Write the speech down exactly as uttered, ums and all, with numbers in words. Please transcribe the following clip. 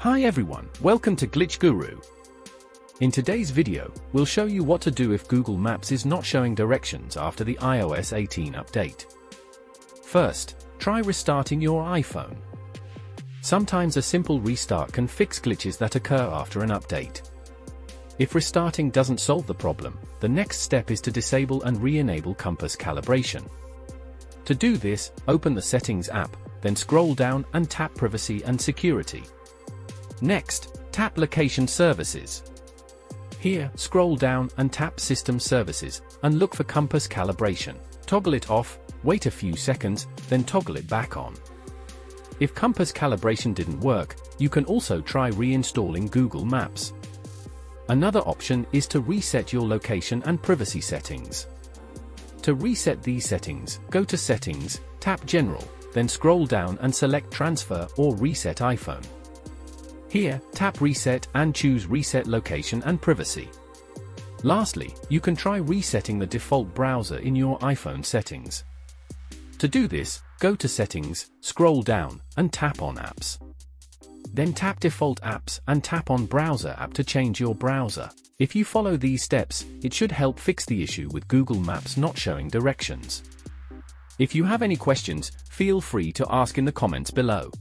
Hi everyone, welcome to Glitch Guru. In today's video, we'll show you what to do if Google Maps is not showing directions after the i O S eighteen update. First, try restarting your iPhone. Sometimes a simple restart can fix glitches that occur after an update. If restarting doesn't solve the problem, the next step is to disable and re-enable compass calibration. To do this, open the Settings app, then scroll down and tap Privacy and Security. Next, tap Location Services. Here, scroll down and tap System Services, and look for Compass Calibration. Toggle it off, wait a few seconds, then toggle it back on. If Compass Calibration didn't work, you can also try reinstalling Google Maps. Another option is to reset your location and privacy settings. To reset these settings, go to Settings, tap General, then scroll down and select Transfer or Reset iPhone. Here, tap Reset and choose Reset Location and Privacy. Lastly, you can try resetting the default browser in your iPhone settings. To do this, go to Settings, scroll down, and tap on Apps. Then tap Default Apps and tap on Browser app to change your browser. If you follow these steps, it should help fix the issue with Google Maps not showing directions. If you have any questions, feel free to ask in the comments below.